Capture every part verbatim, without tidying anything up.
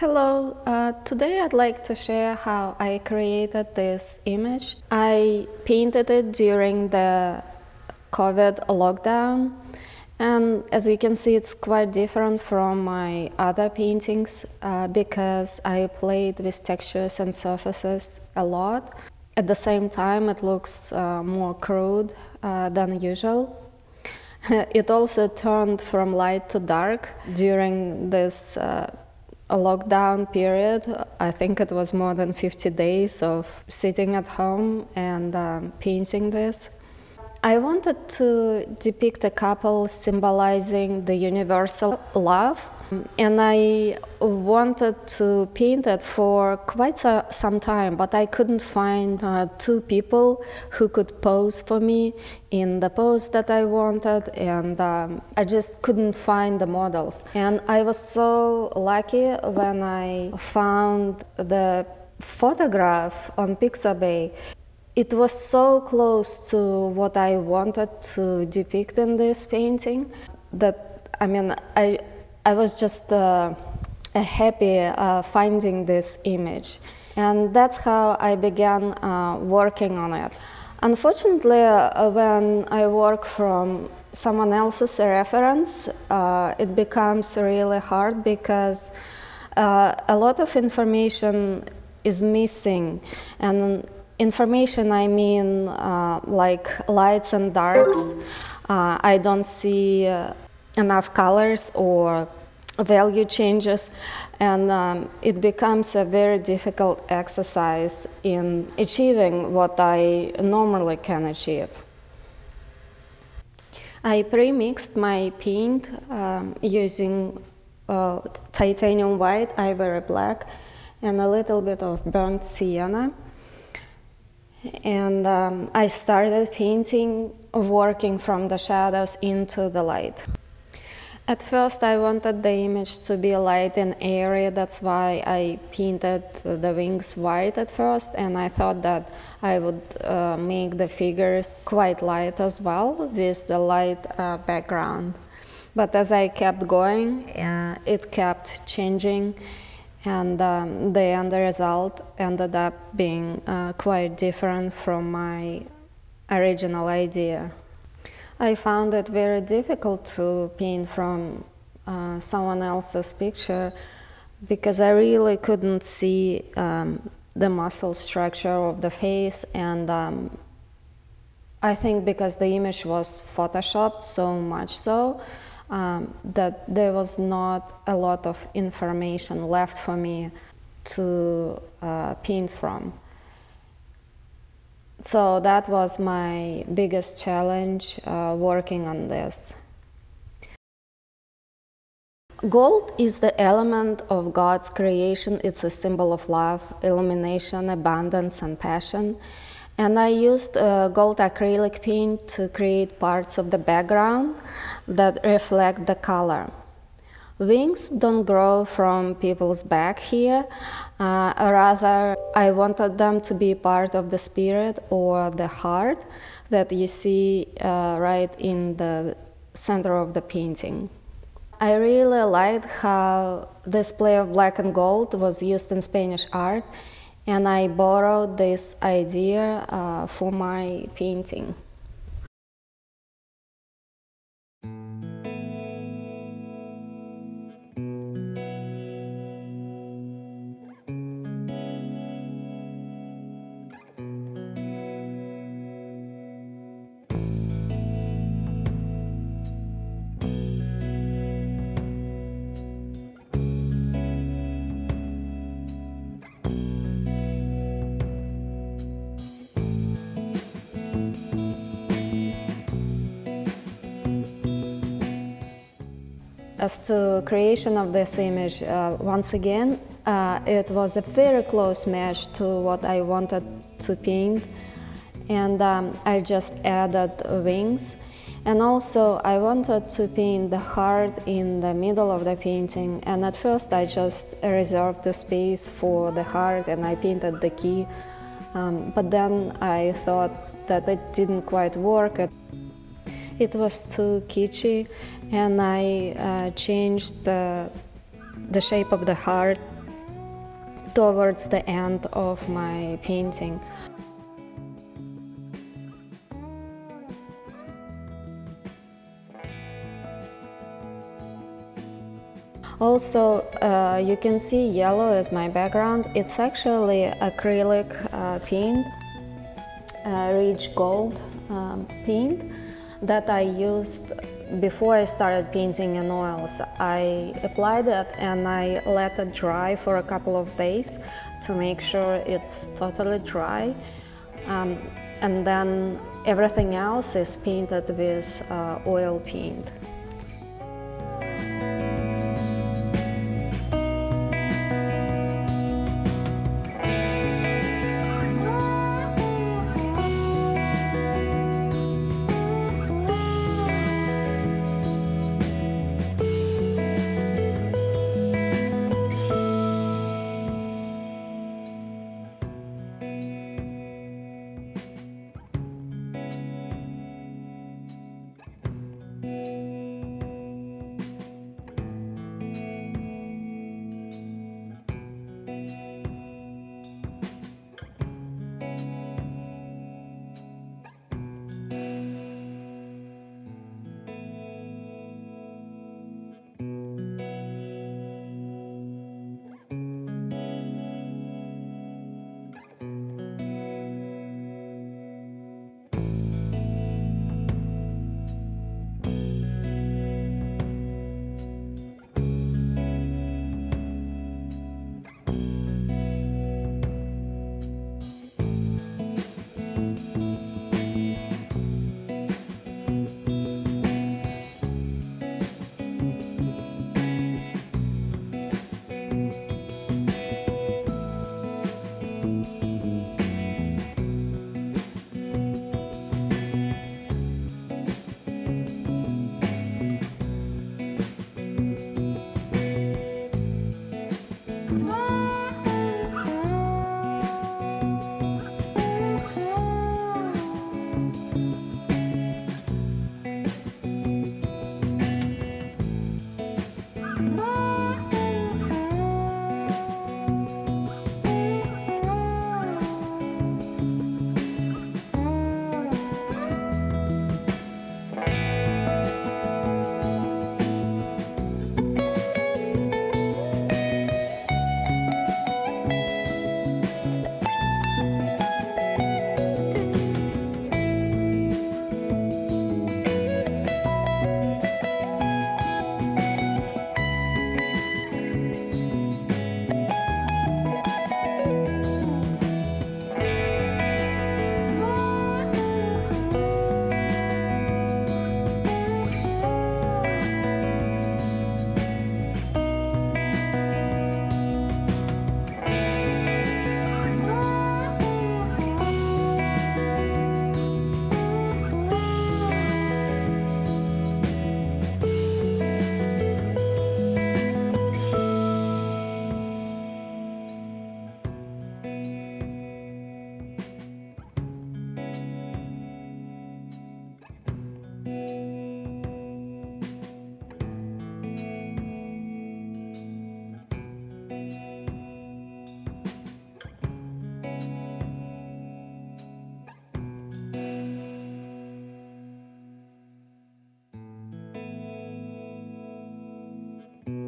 Hello, uh, today I'd like to share how I created this image. I painted it during the COVID lockdown, and as you can see, it's quite different from my other paintings uh, because I played with textures and surfaces a lot. At the same time, it looks uh, more crude uh, than usual. It also turned from light to dark during this uh, a lockdown period. I think it was more than fifty days of sitting at home and um, painting this. I wanted to depict a couple symbolizing the universal love, and I wanted to paint it for quite some time, but I couldn't find uh, two people who could pose for me in the pose that I wanted, and um, I just couldn't find the models. And I was so lucky when I found the photograph on Pixabay. It was so close to what I wanted to depict in this painting that, I mean, I, I was just uh, happy uh, finding this image. And that's how I began uh, working on it. Unfortunately, uh, when I work from someone else's reference, uh, it becomes really hard because uh, a lot of information is missing. And information, I mean, uh, like lights and darks. Uh, I don't see uh, enough colors or value changes, and um, it becomes a very difficult exercise in achieving what I normally can achieve. I pre-mixed my paint um, using uh, titanium white, ivory black, and a little bit of burnt sienna. And um, I started painting, working from the shadows into the light. At first, I wanted the image to be light and airy. That's why I painted the wings white at first, and I thought that I would uh, make the figures quite light as well with the light uh, background. But as I kept going, uh, it kept changing. And um, the end result ended up being uh, quite different from my original idea. I found it very difficult to paint from uh, someone else's picture because I really couldn't see um, the muscle structure of the face, and um, I think because the image was photoshopped so much so, Um, that there was not a lot of information left for me to uh, paint from. So that was my biggest challenge uh, working on this. Gold is the element of God's creation. It's a symbol of love, illumination, abundance, and passion. And I used uh, gold acrylic paint to create parts of the background that reflect the color. Wings don't grow from people's back here. Uh, rather, I wanted them to be part of the spirit or the heart that you see uh, right in the center of the painting. I really liked how this play of black and gold was used in Spanish art, and I borrowed this idea uh, for my painting. As to creation of this image, uh, once again, uh, it was a very close match to what I wanted to paint, and um, I just added wings. And also, I wanted to paint the heart in the middle of the painting, and at first I just reserved the space for the heart and I painted the key, um, but then I thought that it didn't quite work. It was too kitschy, and I uh, changed the, the shape of the heart towards the end of my painting. Also, uh, you can see yellow as my background. It's actually acrylic uh, paint, uh, rich gold um, paint that I used before I started painting in oils. I applied it and I let it dry for a couple of days to make sure it's totally dry. Um, and then everything else is painted with uh, oil paint. Thank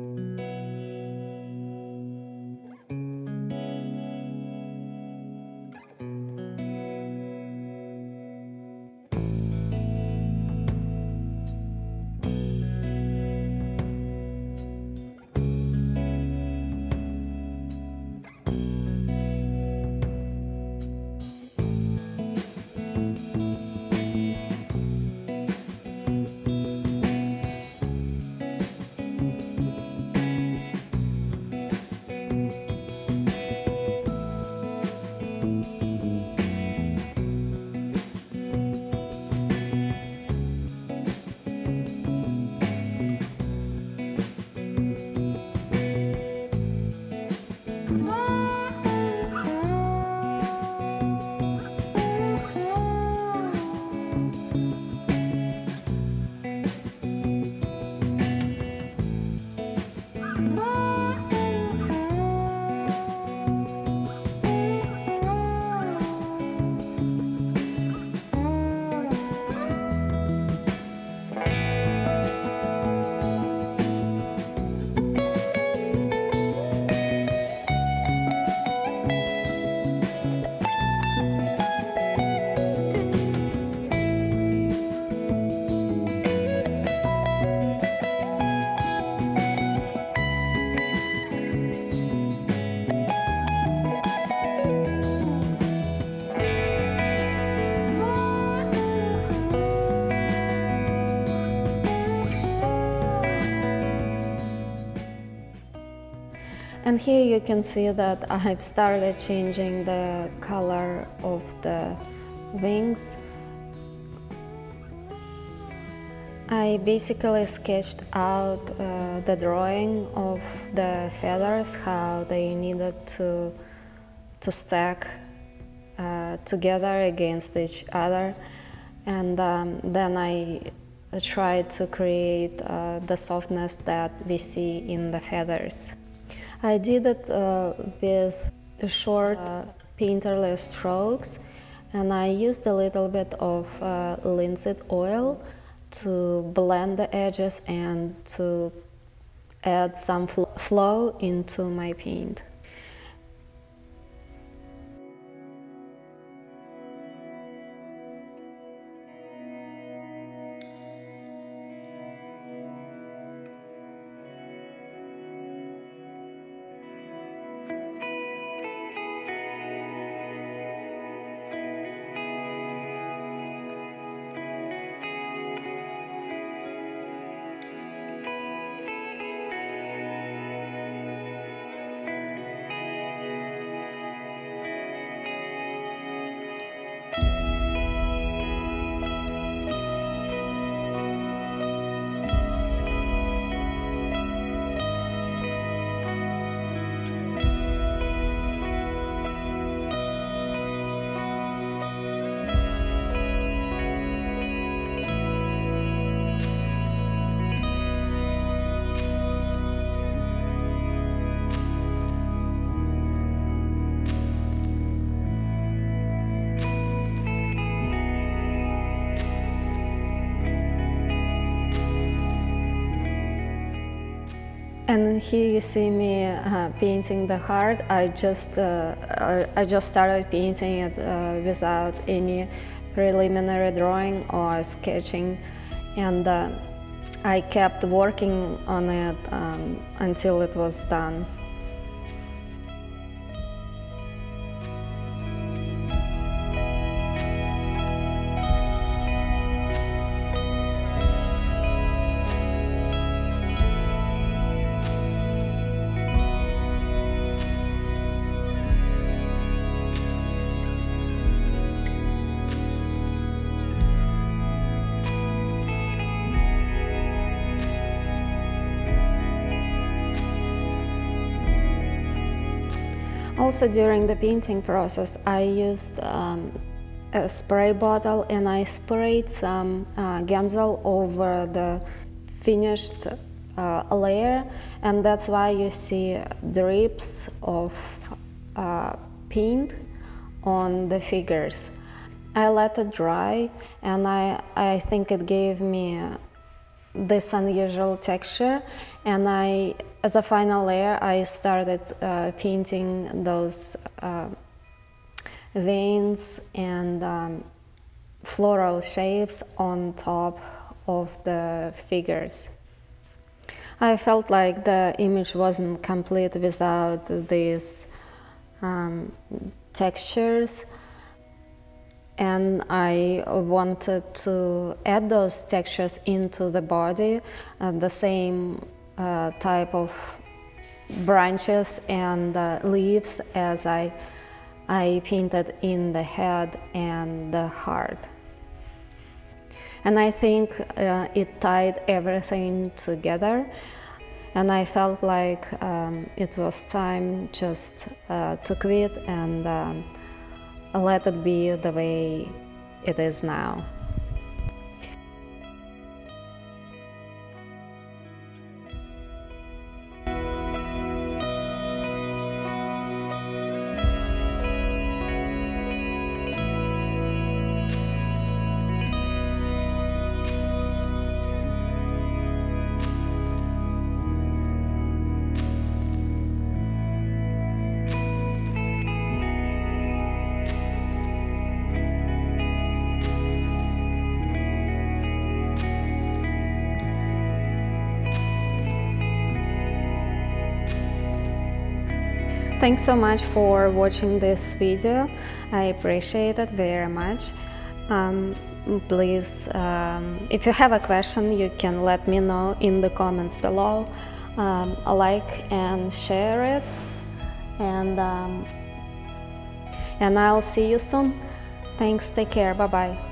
you. And here you can see that I've started changing the color of the wings. I basically sketched out uh, the drawing of the feathers, how they needed to, to stack uh, together against each other. And um, then I tried to create uh, the softness that we see in the feathers. I did it uh, with short uh, painterless strokes, and I used a little bit of uh, linseed oil to blend the edges and to add some fl flow into my paint. And here you see me uh, painting the heart. I just uh, I just started painting it uh, without any preliminary drawing or sketching, and uh, I kept working on it um, until it was done. Also, during the painting process, I used um, a spray bottle, and I sprayed some uh, Gamsol over the finished uh, layer, and that's why you see drips of uh, paint on the figures. I let it dry, and I, I think it gave me this unusual texture, and I as a final layer, I started uh, painting those uh, veins and um, floral shapes on top of the figures. I felt like the image wasn't complete without these um, textures, and I wanted to add those textures into the body, uh, the same Uh, type of branches and uh, leaves as I, I painted in the head and the heart. And I think uh, it tied everything together, and I felt like um, it was time just uh, to quit and um, let it be the way it is now. Thanks so much for watching this video. I appreciate it very much. Um, please, um, if you have a question, you can let me know in the comments below. um, like and share it, and um, and I'll see you soon. Thanks, take care, bye bye.